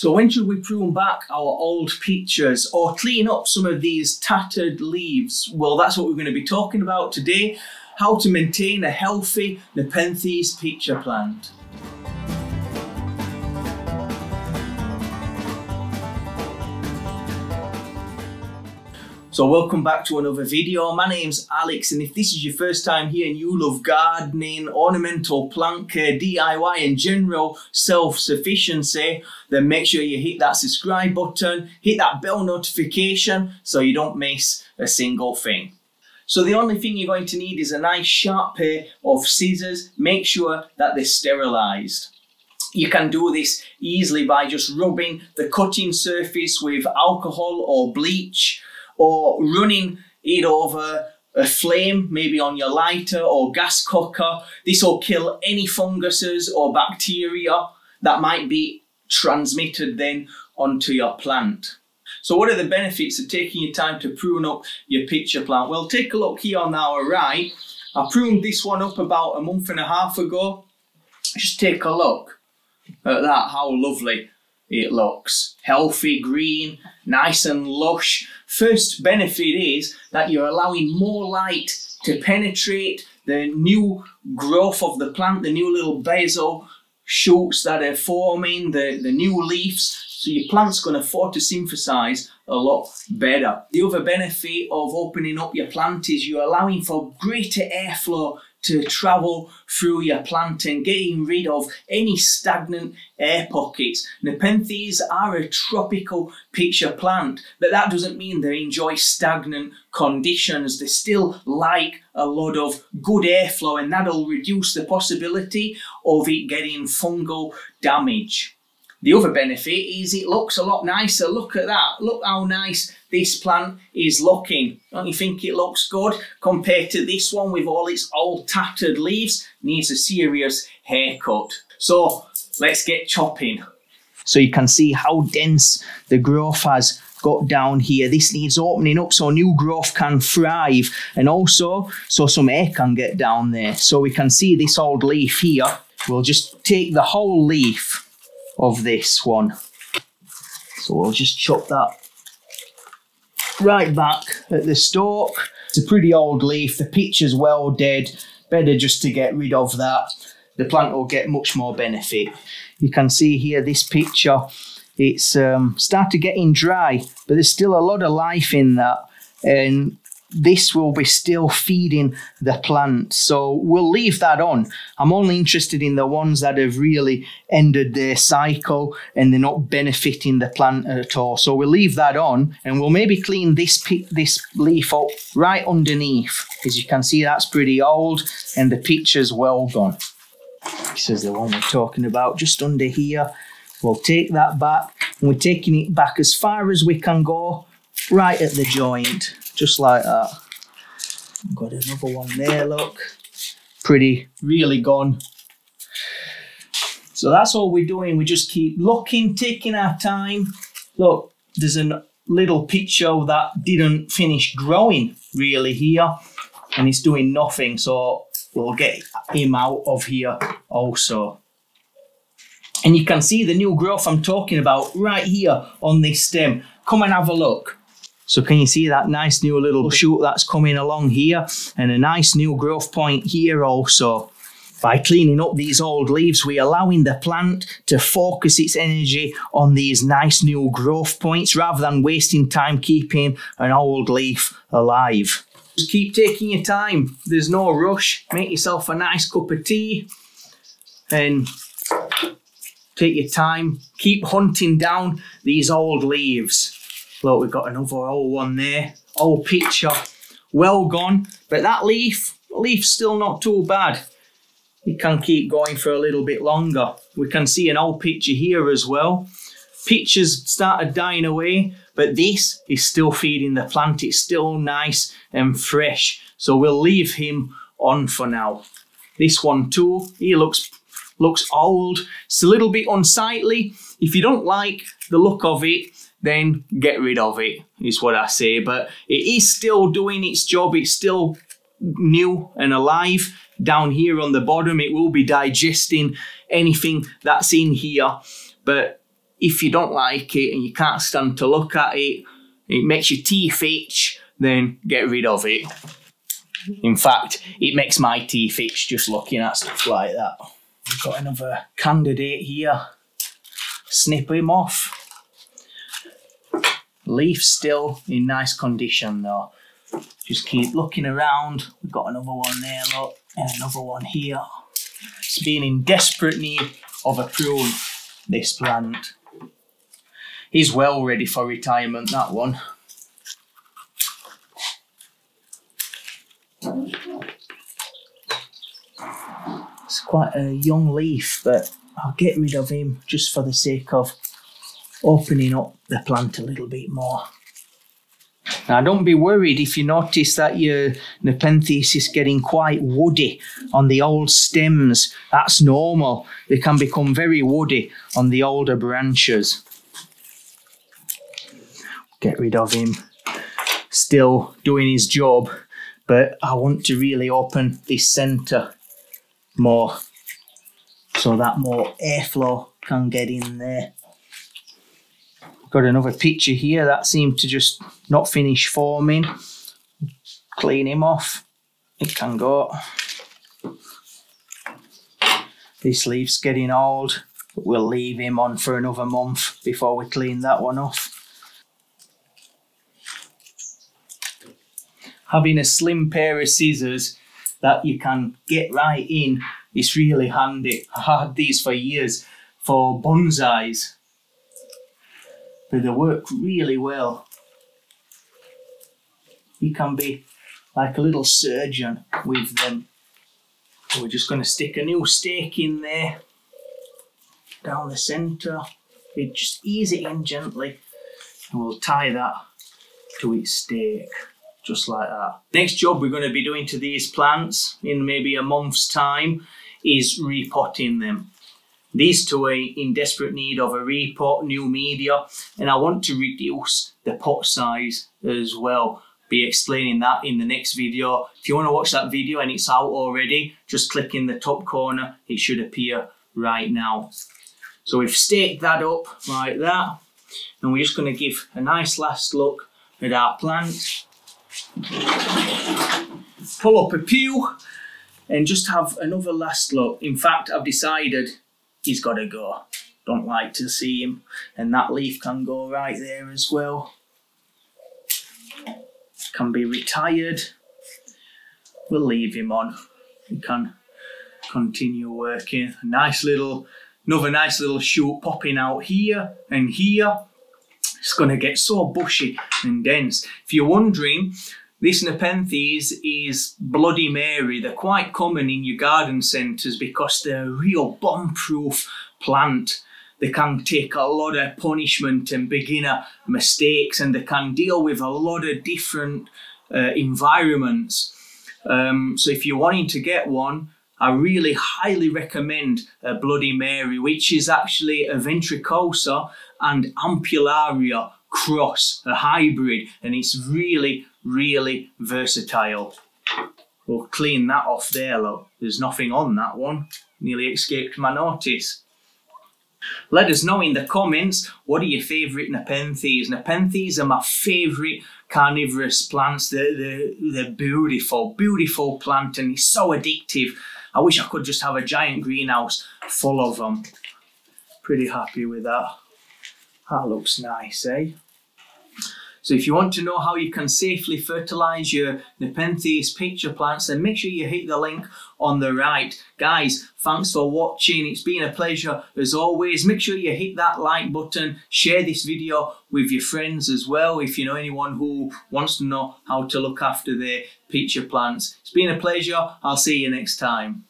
So when should we prune back our old pictures or clean up some of these tattered leaves? Well, that's what we're going to be talking about today, how to maintain a healthy Nepenthes picture plant. So welcome back to another video. My name's Alex, and if this is your first time here and you love gardening, ornamental plant care, DIY and general self-sufficiency, then make sure you hit that subscribe button, hit that bell notification so you don't miss a single thing. So the only thing you're going to need is a nice sharp pair of scissors. Make sure that they're sterilized. You can do this easily by just rubbing the cutting surface with alcohol or bleach, or running it over a flame, maybe on your lighter or gas cooker. This will kill any funguses or bacteria that might be transmitted then onto your plant. So what are the benefits of taking your time to prune up your picture plant? Well, take a look here on our right. I pruned this one up about a month and a half ago. Just take a look at that, how lovely it looks. Healthy, green, nice and lush. First benefit is that you're allowing more light to penetrate the new growth of the plant, the new little basal shoots that are forming, the new leaves. So your plant's going to photosynthesize a lot better. The other benefit of opening up your plant is you're allowing for greater airflow to travel through your plant and getting rid of any stagnant air pockets. Nepenthes are a tropical picture plant, but that doesn't mean they enjoy stagnant conditions. They still like a lot of good airflow, and that'll reduce the possibility of it getting fungal damage. The other benefit is it looks a lot nicer. Look at that. Look how nice this plant is looking. Don't you think it looks good? Compared to this one with all its old tattered leaves, needs a serious haircut. So let's get chopping. So you can see how dense the growth has got down here. This needs opening up so new growth can thrive, and also so some air can get down there. So we can see this old leaf here. We'll just take the whole leaf of this one. So we'll just chop that right back at the stalk. It's a pretty old leaf, the picture's well dead, better just to get rid of that. The plant will get much more benefit. You can see here this picture, it's started getting dry, but there's still a lot of life in that, and this will be still feeding the plant. So we'll leave that on. I'm only interested in the ones that have really ended their cycle and they're not benefiting the plant at all. So we'll leave that on, and we'll maybe clean this leaf up right underneath. As you can see, that's pretty old and the picture's well gone. This is the one we're talking about, just under here. We'll take that back, and we're taking it back as far as we can go, right at the joint. Just like that. Got another one there, look. Pretty, really gone. So that's all we're doing. We just keep looking, taking our time. Look, there's a little picture that didn't finish growing really here, and it's doing nothing. So we'll get him out of here also. And you can see the new growth I'm talking about right here on this stem. Come and have a look. So can you see that nice new little shoot that's coming along here, and a nice new growth point here also. By cleaning up these old leaves, we're allowing the plant to focus its energy on these nice new growth points rather than wasting time keeping an old leaf alive. Just keep taking your time. There's no rush. Make yourself a nice cup of tea and take your time. Keep hunting down these old leaves. Look, we've got another old one there, old picture, well gone. But that leaf's still not too bad. It can keep going for a little bit longer. We can see an old picture here as well. Pictures started dying away, but this is still feeding the plant. It's still nice and fresh. So we'll leave him on for now. This one too, he looks old. It's a little bit unsightly. If you don't like the look of it, then get rid of it, is what I say. But it is still doing its job. It's still new and alive. Down here on the bottom, it will be digesting anything that's in here. But if you don't like it and you can't stand to look at it, it makes your teeth itch, then get rid of it. In fact, it makes my teeth itch just looking at stuff like that. We've got another candidate here. Snip him off. Leaf still in nice condition though. Just keep looking around. We've got another one there, look, and another one here. It's been in desperate need of a prune, this plant. He's well ready for retirement, that one. It's quite a young leaf, but I'll get rid of him just for the sake of opening up the plant a little bit more. Now don't be worried if you notice that your Nepenthes is getting quite woody on the old stems. That's normal. They can become very woody on the older branches. Get rid of him. Still doing his job, but I want to really open this centre more so that more airflow can get in there. Got another picture here that seemed to just not finish forming. Clean him off. It can go. This leaf's getting old, but we'll leave him on for another month before we clean that one off. Having a slim pair of scissors that you can get right in is really handy. I had these for years for bonsais, but they work really well. You can be like a little surgeon with them. We're just going to stick a new stake in there, down the centre. We just ease it in gently and we'll tie that to its stake, just like that. Next job we're going to be doing to these plants in maybe a month's time is repotting them. These two are in desperate need of a repot, new media, and I want to reduce the pot size as well. Be explaining that in the next video. If you want to watch that video and it's out already, just click in the top corner. It should appear right now. So we've staked that up like that, and we're just going to give a nice last look at our plant. Pull up a pew and just have another last look. In fact, I've decided he's got to go. Don't like to see him. And that leaf can go right there as well. Can be retired. We'll leave him on. He can continue working. Another nice little shoot popping out here and here. It's going to get so bushy and dense. If you're wondering, this Nepenthes is Bloody Mary. They're quite common in your garden centres because they're a real bomb-proof plant. They can take a lot of punishment and beginner mistakes, and they can deal with a lot of different environments. So if you're wanting to get one, I really highly recommend Bloody Mary, which is actually a Ventricosa and Ampullaria cross, a hybrid, and it's really versatile. We'll clean that off there, look. There's nothing on that one. Nearly escaped my notice. Let us know in the comments, what are your favourite Nepenthes? Nepenthes are my favourite carnivorous plants. They're beautiful, beautiful plant, and it's so addictive. I wish I could just have a giant greenhouse full of them. Pretty happy with that. That looks nice, eh? So if you want to know how you can safely fertilise your Nepenthes picture plants, then make sure you hit the link on the right. Guys, thanks for watching. It's been a pleasure as always. Make sure you hit that like button. Share this video with your friends as well if you know anyone who wants to know how to look after their picture plants. It's been a pleasure. I'll see you next time.